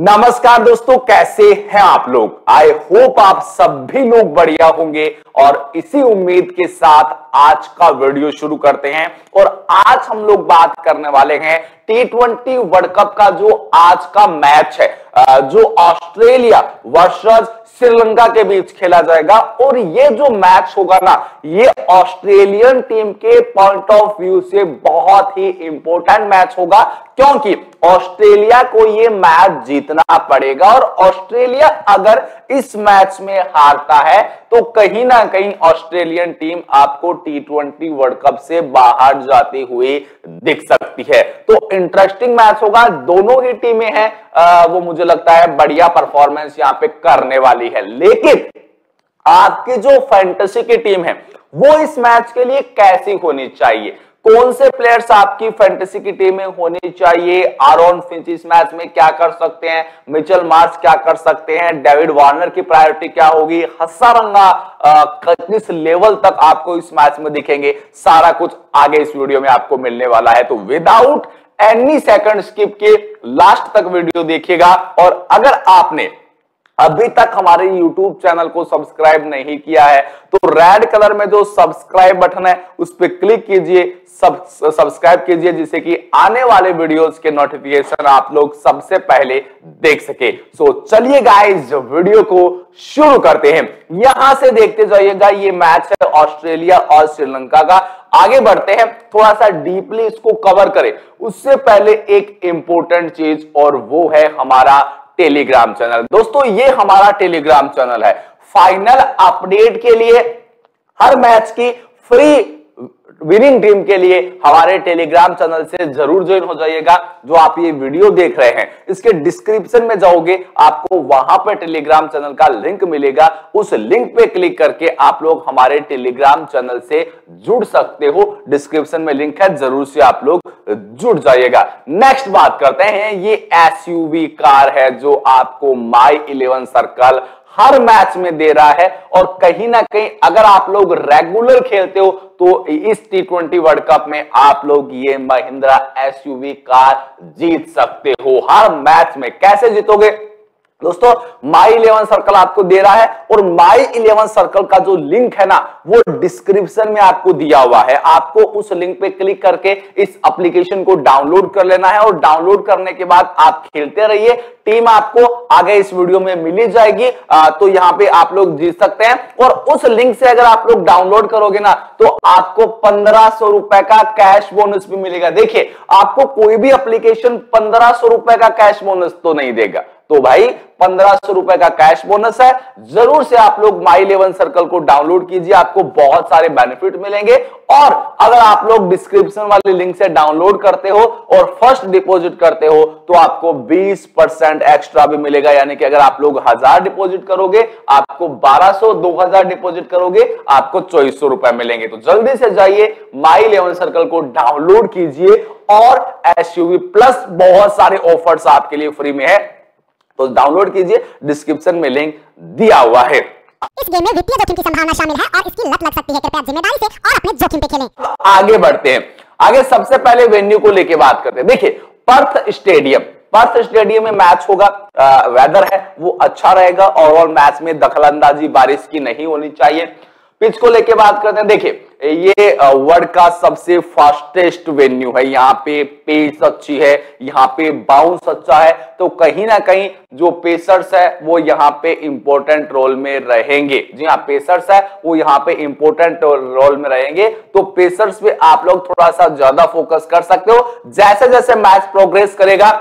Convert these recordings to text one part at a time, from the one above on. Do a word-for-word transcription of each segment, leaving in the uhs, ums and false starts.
नमस्कार दोस्तों, कैसे हैं आप लोग। आई होप आप सभी लोग बढ़िया होंगे और इसी उम्मीद के साथ आज का वीडियो शुरू करते हैं। और आज हम लोग बात करने वाले हैं टी ट्वेंटी वर्ल्ड कप का जो आज का मैच है, जो ऑस्ट्रेलिया वर्सेस श्रीलंका के बीच खेला जाएगा। और ये जो मैच होगा ना, ये ऑस्ट्रेलियन टीम के पॉइंट ऑफ व्यू से बहुत ही इंपॉर्टेंट मैच होगा, क्योंकि ऑस्ट्रेलिया को ये मैच जीतना पड़ेगा। और ऑस्ट्रेलिया अगर इस मैच में हारता है तो कहीं ना कहीं ऑस्ट्रेलियन टीम आपको टी ट्वेंटी वर्ल्ड कप से बाहर जाती हुई दिख सकती है। तो इंटरेस्टिंग मैच होगा, दोनों ही टीमें हैं, वो मुझे लगता है बढ़िया परफॉर्मेंस यहाँ पे करने वाली है। लेकिन आपकी जो फैंटेसी की टीम है वो इस मैच के लिए कैसी होनी चाहिए, कौन से प्लेयर्स आपकी फैंटेसी की टीम में होने चाहिए। एरन फिंच इस मैच में क्या कर सकते हैं, मिचेल मार्श क्या कर सकते हैं, डेविड वार्नर की प्रायोरिटी क्या होगी, हसारंगा किस लेवल तक आपको इस मैच में दिखेंगे, सारा कुछ आगे इस वीडियो में आपको मिलने वाला है। तो विदाउट एनी सेकंड स्किप के लास्ट तक वीडियो देखिएगा। और अगर आपने अभी तक हमारे यूट्यूब चैनल को सब्सक्राइब नहीं किया है तो रेड कलर में जो सब्सक्राइब बटन है उस पर क्लिक कीजिए, सब सब्सक्राइब कीजिए, जिससे कि आने वाले वीडियोस के नोटिफिकेशन आप लोग सबसे पहले देख सके। सो चलिए गाइस, वीडियो को शुरू करते हैं। यहां से देखते जाइएगा, ये मैच है ऑस्ट्रेलिया और श्रीलंका का। आगे बढ़ते हैं, थोड़ा सा डीपली इसको कवर करें उससे पहले एक इंपॉर्टेंट चीज, और वो है हमारा टेलीग्राम चैनल। दोस्तों ये हमारा टेलीग्राम चैनल है। फाइनल अपडेट के लिए, हर मैच की फ्री विनिंग टीम के लिए हमारे टेलीग्राम चैनल से जरूर ज्वाइन हो जाइएगा। जो आप ये वीडियो देख रहे हैं, इसके डिस्क्रिप्शन में जाओगे, आपको वहां पर टेलीग्राम चैनल का लिंक मिलेगा। उस लिंक पे क्लिक करके आप लोग हमारे टेलीग्राम चैनल से जुड़ सकते हो। डिस्क्रिप्शन में लिंक है, जरूर से आप लोग जुड़ जाइएगा। नेक्स्ट बात करते हैं, ये एसयूवी कार है जो आपको माई इलेवन सर्कल हर मैच में दे रहा है। और कहीं ना कहीं अगर आप लोग रेगुलर खेलते हो तो इस टी ट्वेंटी वर्ल्ड कप में आप लोग ये महिंद्रा एसयूवी कार जीत सकते हो हर मैच में। कैसे जीतोगे दोस्तों, माई इलेवन सर्कल आपको दे रहा है। और माई इलेवन सर्कल का जो लिंक है ना, वो डिस्क्रिप्शन में आपको दिया हुआ है। आपको उस लिंक पे क्लिक करके इस एप्लीकेशन को डाउनलोड कर लेना है। और डाउनलोड करने के बाद आप खेलते रहिए, टीम आपको आगे इस वीडियो में मिली जाएगी। आ, तो यहाँ पे आप लोग जीत सकते हैं। और उस लिंक से अगर आप लोग डाउनलोड करोगे ना तो आपको पंद्रह सौ रुपए का कैश बोनस भी मिलेगा। देखिए, आपको कोई भी एप्लीकेशन पंद्रह सौ रुपए का कैश बोनस तो नहीं देगा, तो भाई पंद्रह सौ रुपए का कैश बोनस है। जरूर से आप लोग माई इलेवन सर्कल को डाउनलोड कीजिए, आपको बहुत सारे बेनिफिट मिलेंगे। और अगर आप लोग डिस्क्रिप्शन वाले लिंक से डाउनलोड करते हो और फर्स्ट डिपॉजिट करते हो तो आपको बीस परसेंट एक्स्ट्रा भी मिलेगा। यानी कि अगर आप लोग हजार डिपॉजिट करोगे आपको बारह सौ, दो हजार डिपॉजिट करोगे आपको चौबीस सौ रुपए मिलेंगे। तो जल्दी से जाइए, माई इलेवन सर्कल को डाउनलोड कीजिए। और एसयूवी प्लस बहुत सारे ऑफर्स आपके लिए फ्री में है, तो डाउनलोड कीजिए, डिस्क्रिप्शन में लिंक दिया हुआ है। इस गेम में वित्तीय जोखिम की संभावना शामिल है और इसकी लत लग सकती है। कृपया जिम्मेदारी से और अपने जोखिम पे खेलें। आगे बढ़ते हैं, आगे सबसे पहले वेन्यू को लेके बात करते हैं। देखिए, पर्थ स्टेडियम, पर्थ स्टेडियम में मैच होगा। आ, वेदर है वो अच्छा रहेगा। ओवरऑल मैच में दखलंदाजी बारिश की नहीं होनी चाहिए। पिच को लेके बात करते हैं, देखिए ये वर्ल्ड का सबसे फास्टेस्ट वेन्यू है। यहाँ पे पेस अच्छी है, यहाँ पे बाउंस अच्छा है, तो कहीं ना कहीं जो पेसर्स है वो यहाँ पे इंपॉर्टेंट रोल में रहेंगे। जी हाँ, पेसर्स है वो यहाँ पे इंपॉर्टेंट रोल में रहेंगे। तो पेसर्स पे आप लोग थोड़ा सा ज्यादा फोकस कर सकते हो। जैसे जैसे मैच प्रोग्रेस करेगा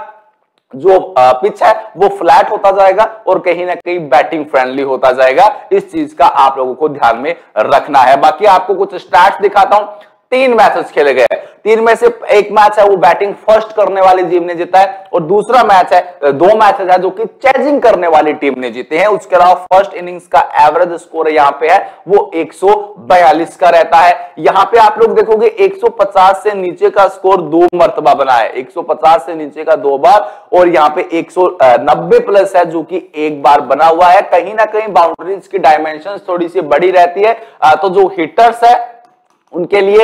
जो पिच है वो फ्लैट होता जाएगा और कहीं ना कहीं बैटिंग फ्रेंडली होता जाएगा। इस चीज का आप लोगों को ध्यान में रखना है। बाकी आपको कुछ स्टैट्स दिखाता हूं। तीन मैचेस खेले गए, तीन में से एक मैच है वो बैटिंग फर्स्ट करने वाली टीम ने जीता है। और दूसरा मैच है, दो मैचेस है जो कि चेजिंग करने वाली टीम ने जीते हैं। उसके अलावा फर्स्ट इनिंग्स का एवरेज स्कोर यहाँ पे है वो एक सौ बयालीस का रहता है। यहाँ पे आप लोग देखोगे एक सौ पचास से नीचे का स्कोर दो मरतबा बना है, एक सौ पचास से नीचे का दो बार, और यहाँ पे एक सौ नब्बे प्लस है जो कि एक बार बना हुआ है। कहीं ना कहीं बाउंड्रीज की डायमेंशन थोड़ी सी बड़ी रहती है, तो जो हिटर्स है उनके लिए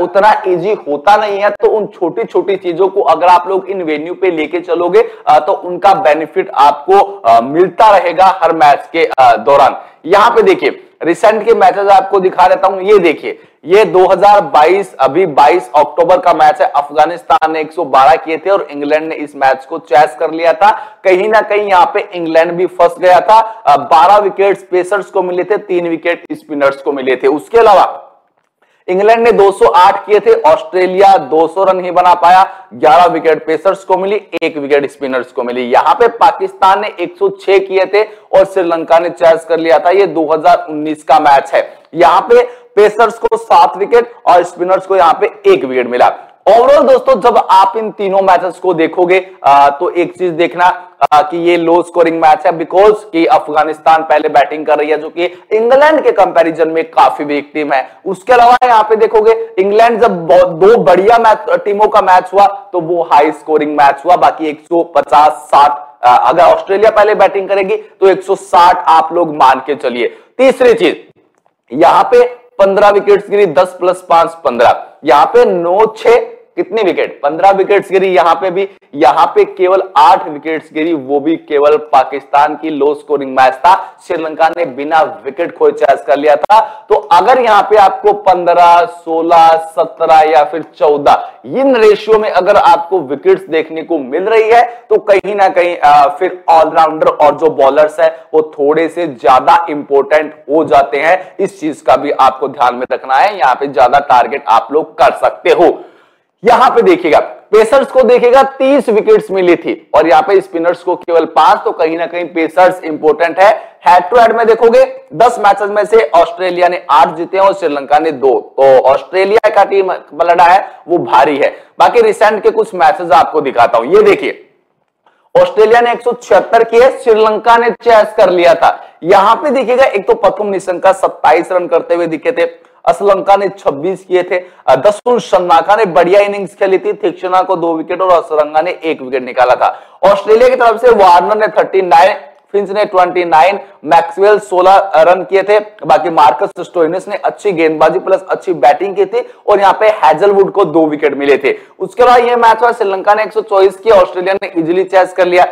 उतना इजी होता नहीं है। तो उन छोटी छोटी चीजों को अगर आप लोग इन वेन्यू पे लेके चलोगे तो उनका बेनिफिट आपको मिलता रहेगा हर मैच के दौरान। यहाँ पे देखिए रिसेंट के मैचेस आपको दिखा देता हूं। ये देखिए ये दो हज़ार बाईस अभी बाईस अक्टूबर का मैच है। अफगानिस्तान ने एक सौ बारह किए थे और इंग्लैंड ने इस मैच को चैस कर लिया था। कहीं ना कहीं यहाँ पे इंग्लैंड भी फंस गया था। बारह विकेट पेसर्स को मिले थे, तीन विकेट स्पिनर्स को मिले थे। उसके अलावा इंग्लैंड ने दो सौ आठ किए थे, ऑस्ट्रेलिया दो सौ रन ही बना पाया, ग्यारह विकेट पेसर्स को मिली, एक विकेट स्पिनर्स को मिली। यहाँ पे पाकिस्तान ने एक सौ छह किए थे और श्रीलंका ने चैस कर लिया था। ये दो हज़ार उन्नीस का मैच है। यहाँ पे पेसर्स को सात विकेट और स्पिनर्स को यहाँ पे एक विकेट मिला। ओवरऑल दोस्तों जब आप इन तीनों मैचेस को देखोगे आ, तो एक चीज देखना आ, कि ये लो स्कोरिंग मैच है, बिकॉज कि अफगानिस्तान पहले बैटिंग कर रही है जो कि इंग्लैंड के कंपैरिजन में काफी वीक टीम है। उसके अलावा यहाँ पे देखोगे इंग्लैंड जब दो बढ़िया मैच टीमों का मैच हुआ तो वो हाई स्कोरिंग मैच हुआ। बाकी एक सौ पचास साठ अगर ऑस्ट्रेलिया पहले बैटिंग करेगी तो एक सौ साठ आप लोग मान के चलिए। तीसरी चीज यहाँ पे पंद्रह विकेट गिरी, दस प्लस पांच पंद्रह, यहाँ पे नौ छह कितनी विकेट, पंद्रह विकेट्स गिरी। यहाँ पे भी यहाँ पे केवल आठ विकेट्स गिरी, वो भी केवल पाकिस्तान की लो स्कोरिंग मैच था। श्रीलंका ने बिना विकेट खोए चैस कर लिया था। तो अगर यहाँ पे आपको पंद्रह, सोलह, सत्रह या फिर चौदह इन रेशियो में अगर आपको विकेट्स देखने को मिल रही है तो कहीं ना कहीं आ, फिर ऑलराउंडर और जो बॉलर्स है वो थोड़े से ज्यादा इंपोर्टेंट हो जाते हैं। इस चीज का भी आपको ध्यान में रखना है। यहाँ पे ज्यादा टारगेट आप लोग कर सकते हो। यहां पे देखिएगा पेसर्स को देखिएगा तीस विकेट्स मिली थी और यहाँ पे स्पिनर्स को केवल पांच। तो कहीं ना कहीं पेसर्स इंपोर्टेंट है। हेड टू हेड में देखोगे दस मैचेस में से ऑस्ट्रेलिया ने आठ जीते हैं और श्रीलंका ने दो। तो ऑस्ट्रेलिया का टीम पलड़ा है वो भारी है। बाकी रिसेंट के कुछ मैचेस आपको दिखाता हूं। ये देखिए ऑस्ट्रेलिया ने एक सौ छिहत्तर किए, श्रीलंका ने चैस कर लिया था। यहाँ पे देखिएगा एक तो पथुम निसंका सत्ताईस रन करते हुए दिखे थे, असलंका ने छब्बीस किए थे, दसुन शनाका ने बढ़िया इनिंग्स खेली थी, तीक्षणा को दो विकेट और असरंगा ने एक विकेट निकाला था। ऑस्ट्रेलिया की तरफ से वार्नर ने उनतालीस, फिंच ने उनतीस, मैक्सवेल सोलह रन किए थे। बाकी मार्कस स्टोइनिस ने अच्छी गेंदबाजी प्लस अच्छी बैटिंग की थी और यहाँ पे हैजलवुड को दो विकेट मिले थे। उसके बाद यह मैच हुआ श्रीलंका ने एक सौ चौबीस किया, ऑस्ट्रेलिया ने इजिली चैस कर लिया।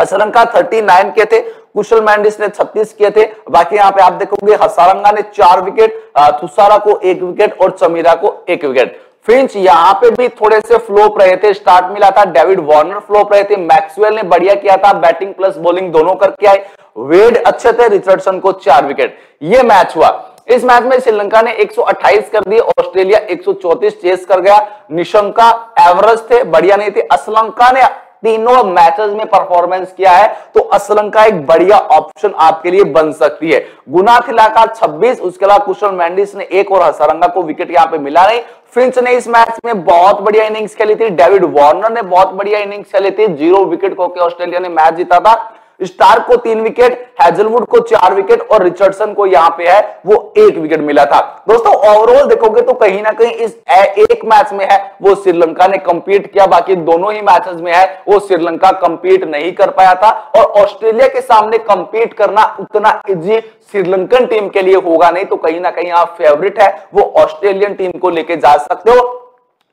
असलंका थर्टी नाइन के थे, कुशल मेंडिस ने छत्तीस किए थे। बाकी यहाँ पे आप देखोगे हसारंगा ने चार विकेट, थुसारा को एक विकेट और चमीरा को एक विकेट। फिंच यहाँ पे भी थोड़े से फ्लोप रहे थे, स्टार्ट मिला था। डेविड वार्नर फ्लोप रहे थे। मैक्सवेल ने बढ़िया किया था, बैटिंग प्लस बॉलिंग दोनों करके आए। वेड अच्छे थे, रिचर्डसन को चार विकेट। ये मैच हुआ। इस मैच में श्रीलंका ने एक सौ अट्ठाईस कर दिए, ऑस्ट्रेलिया एक सौ चौतीस चेस कर गया। निशंका एवरेज थे, बढ़िया नहीं थे। असलंका ने तीनों मैचेस में परफॉर्मेंस किया है तो असलंका एक बढ़िया ऑप्शन आपके लिए बन सकती है। गुना खिलाका छब्बीस, उसके अलावा कुशल मेंडिस ने एक और हसारंगा को विकेट यहाँ पे मिला नहीं। फिंच ने इस मैच में बहुत बढ़िया इनिंग्स खेली थी, डेविड वार्नर ने बहुत बढ़िया इनिंग्स खेली थी। जीरो विकेट को के ऑस्ट्रेलिया ने मैच जीता था। स्टार्क को तीन विकेट, हैजलवुड को चार विकेट और रिचर्डसन को यहाँ पे है वो एक विकेट मिला था। दोस्तों ओवरऑल देखोगे तो कहीं ना कहीं इस एक मैच में है वो श्रीलंका ने कंपीट किया, बाकी दोनों ही मैचेस में है वो श्रीलंका कंपीट नहीं कर पाया था। और ऑस्ट्रेलिया के सामने कंपीट करना उतना इजी श्रीलंकन टीम के लिए होगा नहीं। तो कहीं ना कहीं आप फेवरेट है वो ऑस्ट्रेलियन टीम को लेके जा सकते हो।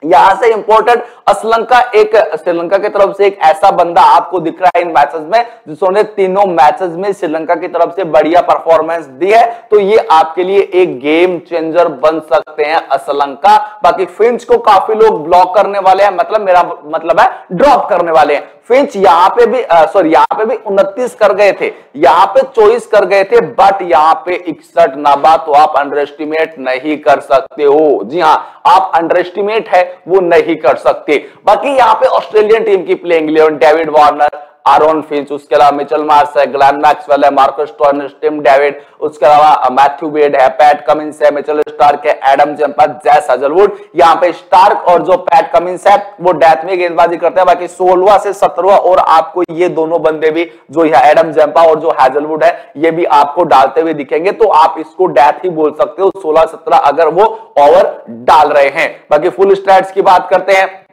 यहां से इंपॉर्टेंट असलंका एक श्रीलंका की तरफ से एक ऐसा बंदा आपको दिख रहा है इन मैचेस में जिसने तीनों मैचेस में श्रीलंका की तरफ से बढ़िया परफॉर्मेंस दी है। तो ये आपके लिए एक गेम चेंजर बन सकते हैं असलंका। बाकी फिंच को काफी लोग ब्लॉक करने वाले हैं, मतलब मेरा मतलब है ड्रॉप करने वाले हैं। फिंच यहाँ पे भी सॉरी यहाँ पे भी उनतीस कर गए थे, यहाँ पे चौबीस कर गए थे, बट यहाँ पे इकसठ नाबा। तो आप अंडर एस्टिमेट नहीं कर सकते हो। जी हाँ, आप अंडर एस्टिमेट है वो नहीं कर सकते। बाकी यहाँ पे ऑस्ट्रेलियन टीम की playing eleven David Warner, Aaron Finch, उसके अलावा मिचेल मार्श है, ग्लेन मैक्सवेल है, मार्कस स्टोइनिस, टिम डेविड, उसके अलावा मैथ्यू वेड है, पैट कमिंस है, मिचेल स्टार्क है, एडम जंपा, जॉश हैजलवुड। यहाँ पे स्टार्क और जो पैट कमिंस है वो डेथ में गेंदबाजी करते हैं। बाकी सोलवा से सत्रवा और आपको ये दोनों बंदे भी जो यहाँ एडम जंपा और जो हैजलवुड है ये भी आपको डालते हुए दिखेंगे। तो आप इसको डेथ ही बोल सकते हो, सोलह सत्रह अगर वो ओवर डाल रहे हैं। बाकी फुल स्टैट्स की बात करते हैं।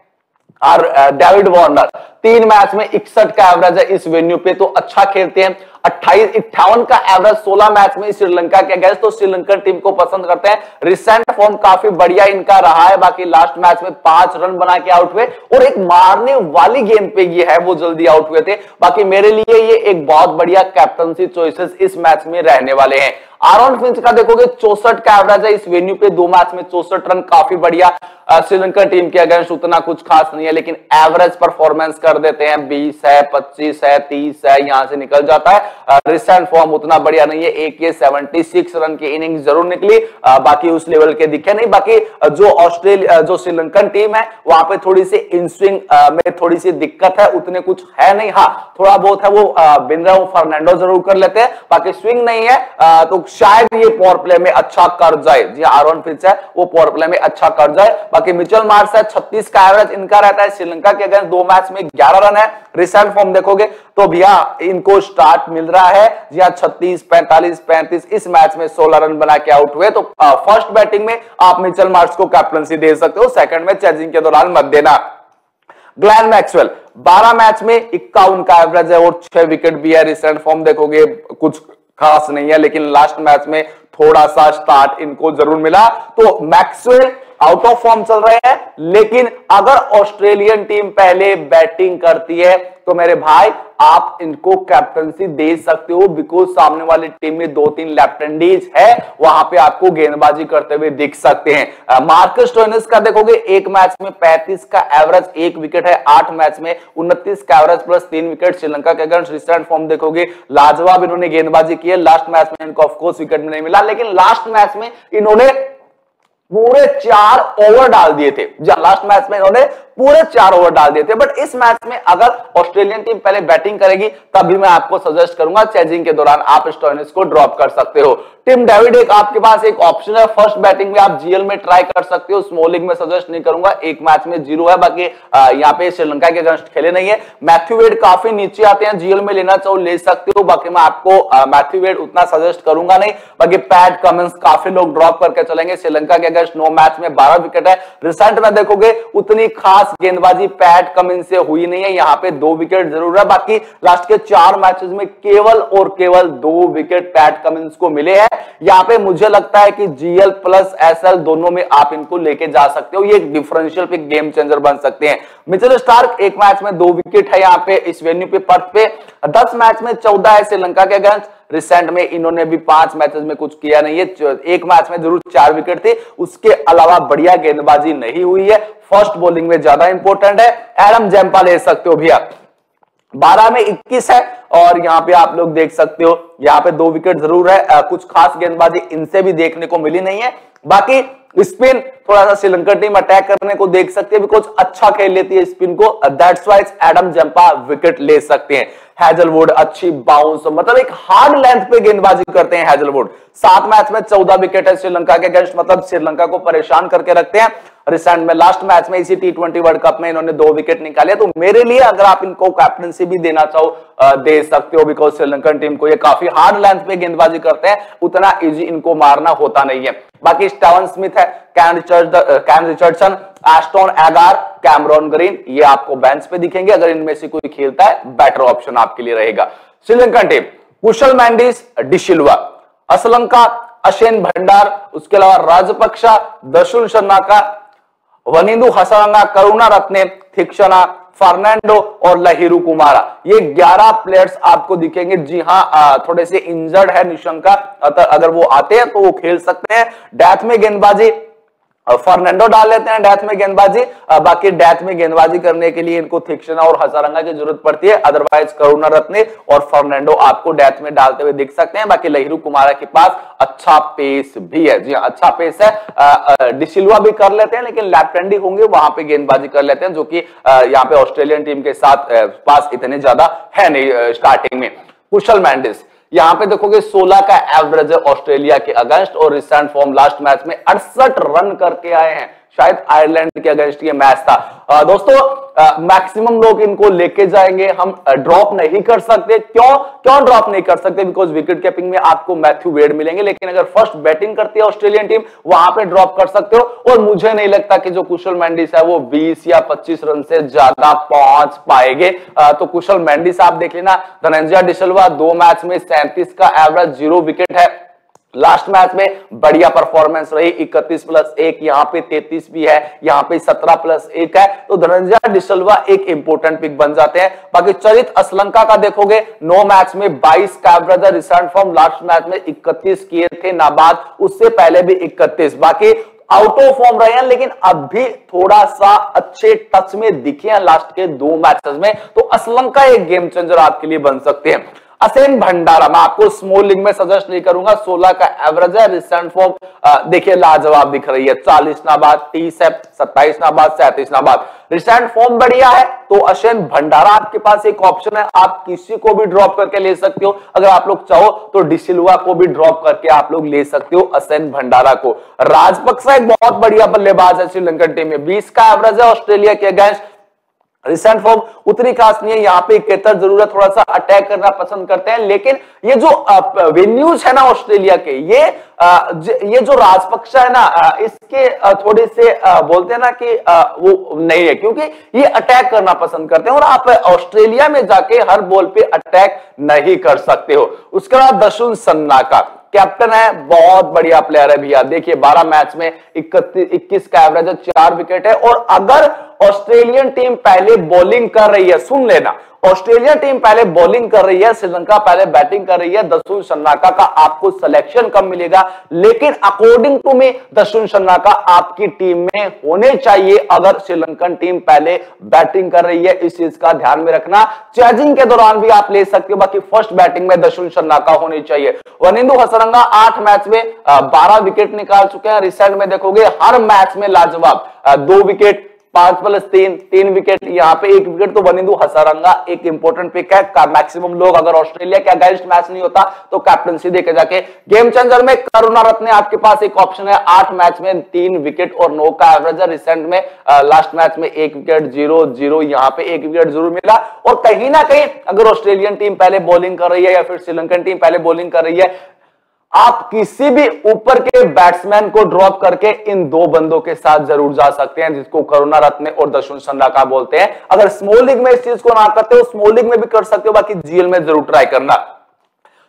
डेविड वार्नर तीन मैच में इकसठ का एवरेज है इस वेन्यू पे, तो अच्छा खेलते हैं। अट्ठाईस इक्यावन का एवरेज सोलह मैच में श्रीलंका के अगेंस्ट, तो श्रीलंकन टीम को पसंद करते हैं। रिसेंट फॉर्म काफी बढ़िया इनका रहा है, बाकी लास्ट मैच में पांच रन बना के आउट हुए और एक मारने वाली गेंद पे ये है वो जल्दी आउट हुए थे। बाकी मेरे लिए ये एक बहुत बढ़िया कैप्टनसी चॉइसेस इस मैच में रहने वाले हैं। आरोन फिंच का देखोगे चौसठ का एवरेज है इस वेन्यू पे, दो मैच में चौसठ रन, काफी बढ़िया। श्रीलंका टीम के अगेंस्ट उतना कुछ खास नहीं है, लेकिन एवरेज परफॉर्मेंस कर देते हैं। बीस है, पच्चीस है, तीस है, यहां से निकल जाता है। रिसेंट फॉर्म उतना बढ़िया नहीं है, एक ये छिहत्तर रन की इनिंग जरूर निकली, बाकी उस लेवल के दिखे नहीं। बाकी जो ऑस्ट्रेलिया जो श्रीलंकन टीम है वहां पे थोड़ी सी इन स्विंग में थोड़ी सी दिक्कत है, उतने कुछ है नहीं। हाँ, थोड़ा बहुत है वो बिंद्राओ फर्नांडो जरूर कर लेते हैं, बाकी स्विंग नहीं है, तो शायद ये पावर प्ले में अच्छा कर जाए। जी, आरोन फिंच है वो पावर प्ले में अच्छा कर जाए। बाकी मिचेल मार्श है, छत्तीस का एवरेज इनका रहता है श्रीलंका के अगेंस्ट, दो मैच में ग्यारह रन है। रिसेंट फॉर्म देखोगे तो भैया इनको स्टार्ट मिल रहा है, जी हाँ, छत्तीस पैंतालीस पैंतीस, इस मैच में सोलह रन बना के आउट हुए। तो फर्स्ट बैटिंग में आप मिचेल मार्श को कैप्टनसी दे सकते हो, सेकंड में चेजिंग के दौरान मत देना। ग्लेन मैक्सवेल बारह मैच में इक्यावन का एवरेज है और छह विकेट भी है। रिसेंट फॉर्म देखोगे कुछ खास नहीं है, लेकिन लास्ट मैच में थोड़ा सा स्टार्ट इनको जरूर मिला। तो मैक्सवेल आउट ऑफ फॉर्म चल रहे हैं, लेकिन अगर ऑस्ट्रेलियन टीम पहले बैटिंग करती है तो मेरे भाई आप इनको कैप्टनसी दे सकते हो, बिकॉज सामने वाली टीम में दो तीन लेफ्ट हैंडीज है, वहां पे आपको गेंदबाजी करते हुए दिख सकते हैं। मार्कस स्टोइनिस का देखोगे एक मैच में पैंतीस का एवरेज, एक विकेट है। आठ मैच में उनतीस का एवरेज प्लस तीन विकेट श्रीलंका के अगेंस्ट। रिसेंट फॉर्म देखोगे लाजवाब इन्होंने गेंदबाजी की है। लास्ट मैच में इनको ऑफकोर्स विकेट में नहीं मिला, लेकिन लास्ट मैच में इन्होंने पूरे चार ओवर डाल दिए थे। लास्ट मैच में इन्होंने पूरे चार ओवर डाल दिए थे। बट इस मैच में अगर ऑस्ट्रेलियन टीम पहले बैटिंग करेगी तभी मैं आपको सजेस्ट करूंगा चेजिंग के दौरान आप स्टोइनिस को ड्रॉप कर सकते हो। टिम डेविड एक आपके पास एक ऑप्शन है, फर्स्ट बैटिंग में आप जीएल में ट्राई कर सकते हो, स्मॉलिंग में सजेस्ट नहीं करूंगा, एक मैच में जीरो है। बाकी यहाँ पे श्रीलंका के अगेंस्ट खेले नहीं है। मैथ्यू वेड काफी नीचे आते हैं, जीएल में लेना चाहो ले सकते हो, बाकी मैं आपको मैथ्यू वेड उतना सजेस्ट करूंगा नहीं। बाकी पैट कमिंस काफी लोग ड्रॉप करके चलेंगे। श्रीलंका के अगेंस्ट नौ मैच में बारह विकेट है। रिसेंट में देखोगे उतनी खास गेंदबाजी पैट कमिंस से हुई नहीं है, यहाँ पे दो विकेट जरूर है। बाकी लास्ट के चार मैचेस में केवल और केवल दो विकेट पैट कमिंस को मिले हैं। यहाँ पे मुझे लगता है कि जीएल प्लस एसएल दोनों में आप इनको लेके जा सकते हो, ये एक डिफरेंशियल पे गेम चेंजर बन सकते हैं। मिचेल स्टार्क एक मैच में दो विकेट है यहाँ पे इस वेन्यू पे पर्थ पे। दस मैच में चौदह है श्रीलंका के अगेंस्ट। रिसेंट में इन्होंने भी पांच मैचेस में कुछ किया नहीं है, एक मैच में जरूर चार विकेट थे, उसके अलावा बढ़िया गेंदबाजी नहीं हुई है। फर्स्ट बॉलिंग में ज्यादा इंपॉर्टेंट है। एडम ज़म्पा ले सकते हो भैया, बारह में इक्कीस है और यहाँ पे आप लोग देख सकते हो यहाँ पे दो विकेट जरूर है। आ, कुछ खास गेंदबाजी इनसे भी देखने को मिली नहीं है। बाकी स्पिन थोड़ा सा श्रीलंका टीम अटैक करने को देख सकती है, बिकॉज अच्छा खेल लेती है स्पिन को, that's why Adam Zampa wicket ले सकते हैं। हैजलवुड अच्छी बाउंस, मतलब एक हार्ड लेंथ पे गेंदबाजी करते हैं हैजलवुड। सात मैच में चौदह विकेट है श्रीलंका के अगेंस्ट, मतलब श्रीलंका को परेशान करके रखते हैं। रिसेंट में लास्ट मैच में इसी टी ट्वेंटी वर्ल्ड कप में इन्होंने दो विकेट निकाले, तो मेरे लिए अगर आप इनको कैप्टनसी भी देना चाहो दे सकते हो, बिकॉज श्रीलंकन टीम को ये काफी हार्ड लेंथ पे गेंदबाजी करते हैं, उतना इजी इनको मारना होता नहीं है। बाकी स्टेवन स्मिथ है, Kane Richard Kane Richardson, Ashton Agar, Cameron Green, ये आपको बेंच पे दिखेंगे। अगर इनमें से कोई खेलता है बेटर ऑप्शन आपके लिए रहेगा। श्रीलंकन टीम कुशल मेंडिस, डी सिल्वा, असलंका, अशेन भंडार, उसके अलावा राजपक्षा, दसुन शनाका, वनिंदु हसरंगा, करुणा रत्ने, थिक्शना, फर्नांडो और लहिरू कुमारा, ये ग्यारह प्लेयर्स आपको दिखेंगे। जी हाँ, थोड़े से इंजर्ड है निशंका, अगर वो आते हैं तो वो खेल सकते हैं। डेथ में गेंदबाजी फर्नांडो डाल लेते हैं, डेथ में गेंदबाजी, बाकी डेथ में गेंदबाजी करने के लिए इनको थिक्शना और हसारंगा की जरूरत पड़ती है, अदरवाइज करुणा रत्ने और फर्नांडो आपको डेथ में डालते हुए दिख सकते हैं। बाकी लहिरू कुमारा के पास अच्छा पेस भी है, जी अच्छा पेस है। डी सिल्वा भी कर लेते हैं, लेकिन लेफ्ट हैंडी होंगे, वहां पे गेंदबाजी कर लेते हैं, जो कि यहाँ पे ऑस्ट्रेलियन टीम के साथ पास इतने ज्यादा है नहीं। स्टार्टिंग में कुशल मेंडिस यहाँ पे देखोगे सोलह का एवरेज है ऑस्ट्रेलिया के अगेंस्ट और रिसेंट फॉर्म लास्ट मैच में अड़सठ रन करके आए हैं, शायद आयरलैंड के अगेंस्ट ये मैच था। आ, दोस्तों मैक्सिमम लोग इनको लेके जाएंगे, हम ड्रॉप नहीं कर सकते। क्यों क्यों ड्रॉप नहीं कर सकते? बिकॉज विकेट कीपिंग में आपको मैथ्यू वेड मिलेंगे, लेकिन अगर फर्स्ट बैटिंग करती है ऑस्ट्रेलियन टीम वहां पे ड्रॉप कर सकते हो। और मुझे नहीं लगता कि जो कुशल मेंडिस है वो बीस या पच्चीस रन से ज्यादा पहुंच पाएंगे। तो कुशल मेंडिस आप देख लेना। धनंजय डिसलवा दो मैच में सैंतीस का एवरेज, जीरो विकेट है। लास्ट मैच में बढ़िया परफॉर्मेंस रही, इकतीस प्लस एक, यहाँ पे तैंतीस भी है, यहाँ पे सत्रह प्लस एक है। तो धनंजय डिसलवा एक इंपोर्टेंट पिक बन जाते हैं। बाकी चरित असलंका का देखोगे नौ मैच में बाईस का एवरेज है, रिसेंट फॉर्म लास्ट मैच में इकतीस किए थे नाबाद, उससे पहले भी इकतीस। बाकी आउट ऑफ फॉर्म रहे हैं, लेकिन अभी थोड़ा सा अच्छे टच में दिखे हैं लास्ट के दो मैचेस में। तो असलंका एक गेम चेंजर आपके लिए बन सकते हैं। असेन भंडारा, मैं आपको स्मॉल लीग में सजेस्ट नहीं करूंगा, सोलह का एवरेज है, रिसेंट फॉर्म देखिए लाजवाब दिख रही है, चालीस नाबाद, तीस है, सत्ताईस नाबाद, सैंतीस नाबाद, रिसेंट फॉर्म बढ़िया है। तो असेन भंडारा आपके पास एक ऑप्शन है, आप किसी को भी ड्रॉप करके ले सकते हो। अगर आप लोग चाहो तो डिसिल्वा को भी ड्रॉप करके आप लोग ले सकते हो असेन भंडारा को। राजपक्सा एक बहुत बढ़िया बल्लेबाज है श्रीलंकन टीम में, बीस का एवरेज है ऑस्ट्रेलिया के अगेंस्ट, रिसेंट फॉर्म उतनी खास नहीं है, यहाँ पे इकहत्तर जरूर है, थोड़ा सा अटैक करना पसंद करते हैं। लेकिन ये जो वेन्यूज है ना ऑस्ट्रेलिया के, ये ये जो राजपक्सा है ना, इसके थोड़े से बोलते हैं ना कि वो नहीं है, क्योंकि ये अटैक करना पसंद करते हैं और आप ऑस्ट्रेलिया में जाके हर बॉल पे अटैक नहीं कर सकते हो। उसके बाद दशुन सन्नाका कैप्टन है, बहुत बढ़िया प्लेयर है भैया, देखिए बारह मैच में इक्कीस का एवरेज है, चार विकेट है। और अगर ऑस्ट्रेलियन टीम पहले बॉलिंग कर रही है, सुन लेना, ऑस्ट्रेलियन टीम पहले बॉलिंग कर रही है, श्रीलंका पहले बैटिंग कर रही है, दसून सन्नाका का आपको सिलेक्शन कम मिलेगा, लेकिन अकॉर्डिंग टू मी दसून सन्नाका आपकी टीम में होने चाहिए अगर श्रीलंकन टीम पहले बैटिंग कर रही है। इस चीज का ध्यान में रखना, चेजिंग के दौरान भी आप ले सकते हो, बाकी फर्स्ट बैटिंग में दसून सन्नाका होनी चाहिए। वनिंदु हसरंगा आठ मैच में बारह विकेट निकाल चुके हैं, रिसेंट में देखोगे हर मैच में लाजवाब, दो विकेट, पांच प्लस तीन, तीन विकेट, यहाँ पे एक विकेट। तो वनिंदु हसरंगा एक इंपॉर्टेंट पिक है। मैक्सिमम लोग अगर ऑस्ट्रेलिया के अगेंस्ट मैच नहीं होता तो कैप्टनसी देके जाके गेम चेंजर में करुणा रत्ने आपके पास एक ऑप्शन है, आठ मैच में तीन विकेट और नौ का एवरेज है, रिसेंट में लास्ट मैच में एक विकेट, जीरो जीरो, यहाँ पे एक विकेट जरूर मिला। और कहीं ना कहीं अगर ऑस्ट्रेलियन टीम पहले बॉलिंग कर रही है या फिर श्रीलंकन टीम पहले बॉलिंग कर रही है, आप किसी भी ऊपर के बैट्समैन को ड्रॉप करके इन दो बंदों के साथ जरूर जा सकते हैं, जिसको करुणा रत्ने और दशुन संडाका बोलते हैं। अगर स्मॉल लीग में इस चीज को ना करते हो, स्मॉल लीग में भी कर सकते हो, बाकी जीएल में जरूर ट्राई करना।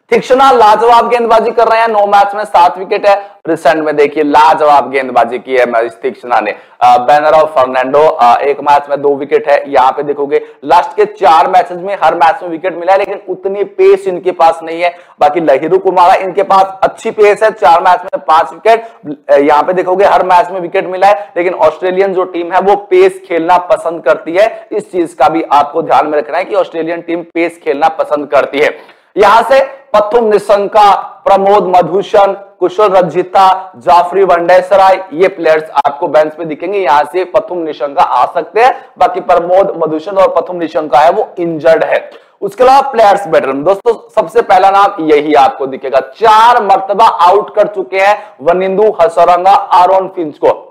तीक्षणा लाजवाब गेंदबाजी कर रहे हैं, नौ मैच में सात विकेट है, रिसेंट में देखिए लाजवाब गेंदबाजी की है महेश थीक्षणा ने। बैनर और फर्नांडो एक मैच में दो विकेट है, यहाँ पे देखोगे लास्ट के चार मैचेस में हर मैच में विकेट मिला है, लेकिन उतनी पेस इनके पास नहीं है। बाकी लहिरू कुमारा, इनके पास अच्छी पेस है, चार मैच में पांच विकेट, यहाँ पे देखोगे हर मैच में विकेट मिला है, लेकिन ऑस्ट्रेलियन जो टीम है वो पेस खेलना पसंद करती है। इस चीज का भी आपको ध्यान में रखना है कि ऑस्ट्रेलियन टीम पेस खेलना पसंद करती है। यहां से पथुम निसंका, प्रमोद मधुशन, कुशल रज्जिता, जाफरी वनडेसराय, ये प्लेयर्स आपको बेंच पे दिखेंगे, यहां से पथुम निसंका आ सकते हैं। बाकी प्रमोद मधुशन और पथुम निसंका है वो इंजर्ड है। उसके अलावा प्लेयर्स बैटरम, दोस्तों सबसे पहला नाम यही आपको दिखेगा, चार मर्तबा आउट कर चुके हैं वनिंदु हसरंगा आरोन फिंच को।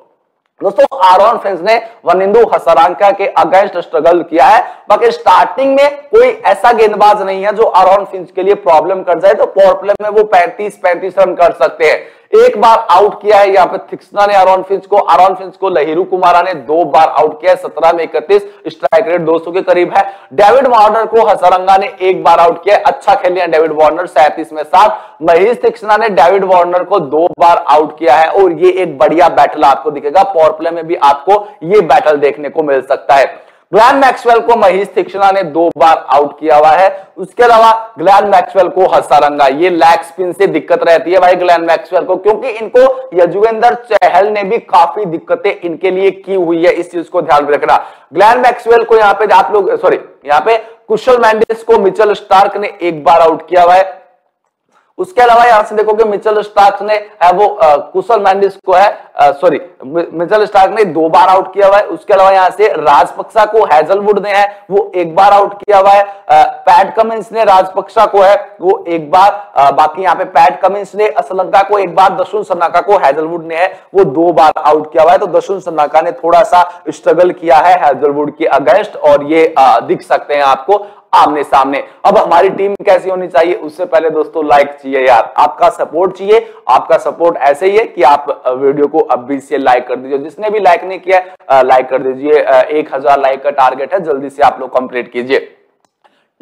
दोस्तों आरोन फिंच ने वनिंदु हसरंगा के अगेंस्ट स्ट्रगल किया है, बाकी स्टार्टिंग में कोई ऐसा गेंदबाज नहीं है जो आरोन फिंच के लिए प्रॉब्लम कर जाए। तो पावर प्ले में वो पैंतीस पैंतीस रन कर सकते हैं। एक बार आउट किया है यहाँ पे थिक्सना ने आरोन फिंच को, आरोन फिंच को लहिरू कुमारा ने दो बार आउट किया है, सत्रह में इकतीस, स्ट्राइक रेट दो सौ के करीब है। डेविड वार्नर को हसरंगा ने एक बार आउट किया है, अच्छा खेले हैं डेविड वार्नर, सैंतीस में सात। महेश थीक्षणा ने डेविड वार्नर को दो बार आउट किया है और ये एक बढ़िया बैटल आपको दिखेगा, पावर प्ले में भी आपको ये बैटल देखने को मिल सकता है। ग्लैन मैक्सवेल को महेश थीक्षणा ने दो बार आउट किया हुआ है, उसके अलावा ग्लैन मैक्सवेल को हसरंगा, ये लैग स्पिन से दिक्कत रहती है भाई ग्लैन मैक्सवेल को, क्योंकि इनको यजुवेंद्र चहल ने भी काफी दिक्कतें इनके लिए की हुई है। इस चीज को ध्यान में रखना। ग्लैन मैक्सवेल को यहाँ पे आप लोग सॉरी यहाँ पे कुशल मेंडिस को मिचेल स्टार्क ने एक बार आउट किया हुआ है, उसके अलावा यहां से देखोगे मिचेल स्टार्क ने है वो आ, कुशल मेंडिस को है सॉरी मिचेल स्टार्क ने दो बार आउट किया हुआ है। उसके अलावा यहां से राजपक्सा को हैजलवुड ने है वो एक बार आउट किया हुआ है। पैट कमिंस ने राजपक्सा को है वो एक बार आ, बाकी यहाँ पे पैट कमिंस ने असलंका को एक बार, दसुन सनाका को हैजलवुड ने है वो दो बार आउट किया हुआ है। तो दसुन सनाका ने थोड़ा सा स्ट्रगल किया है हैजलवुड के अगेंस्ट और ये आ, दिख सकते हैं आपको आमने सामने। अब हमारी टीम कैसी होनी चाहिए उससे पहले दोस्तों लाइक चाहिए यार, आपका सपोर्ट चाहिए। आपका सपोर्ट ऐसे ही है कि आप वीडियो को अभी से लाइक कर दीजिए, जिसने भी लाइक नहीं किया लाइक कर दीजिए। एक हजार लाइक का टारगेट है, जल्दी से आप लोग कंप्लीट कीजिए।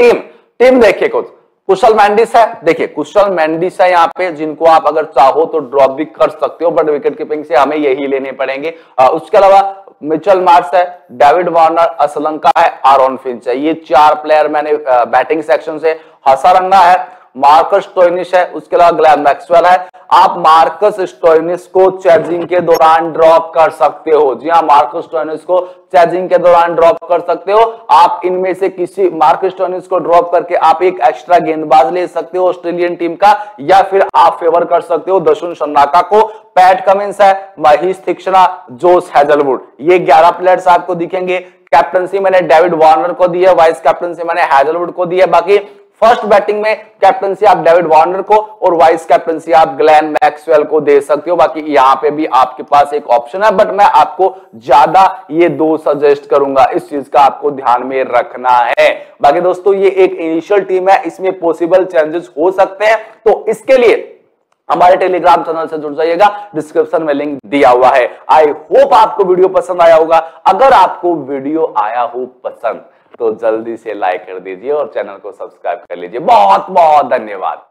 टीम टीम देखिए कुछ कुशल मेंडिस है, देखिए कुशल मेंडिस है यहाँ पे, जिनको आप अगर चाहो तो ड्रॉप भी कर सकते हो बट विकेट कीपिंग से हमें यही लेने पड़ेंगे। उसके अलावा मिचेल मार्श है, डेविड वार्नर, असलंका है, आरोन फिंच है, ये चार प्लेयर मैंने बैटिंग सेक्शन से। हसारंगा है, मार्कस स्टोइनिस है, उसके अलावा ग्लेन मैक्सवेल है। आप मार्कस स्टोइनिस को चेजिंग के दौरान ड्रॉप कर सकते हो। जी हाँ, मार्कस स्टोइनिस को चेजिंग के दौरान ड्रॉप कर सकते हो। आप इनमें से किसी मार्कस स्टोइनिस को ड्रॉप करके आप एक एक्स्ट्रा गेंदबाज ले सकते हो ऑस्ट्रेलियन टीम का, या फिर आप फेवर कर सकते हो दसुन शनाका को। पैट कमिंस है, महेश थीक्षणा, जोश हैजलवुड, ये ग्यारह प्लेयर्स आपको दिखेंगे। कैप्टनसी मैंने डेविड वार्नर को दी है, वाइस कैप्टनसी मैंने हैजलवुड को दी है। बाकी फर्स्ट बैटिंग में कैप्टनसी आप डेविड वार्नर को और वाइस कैप्टनसी आप ग्लेन मैक्सवेल को दे सकते हो। बाकी यहाँ पे भी आपके पास एक ऑप्शन है बट मैं आपको ज्यादा ये दो सजेस्ट करूंगा, इस चीज का आपको ध्यान में रखना है। बाकी दोस्तों ये एक इनिशियल टीम है, इसमें पॉसिबल चेंजेस हो सकते हैं, तो इसके लिए हमारे टेलीग्राम चैनल से जुड़ जाइएगा, डिस्क्रिप्शन में लिंक दिया हुआ है। आई होप आपको वीडियो पसंद आया होगा। अगर आपको वीडियो आया हो पसंद तो जल्दी से लाइक कर दीजिए और चैनल को सब्सक्राइब कर लीजिए। बहुत बहुत धन्यवाद।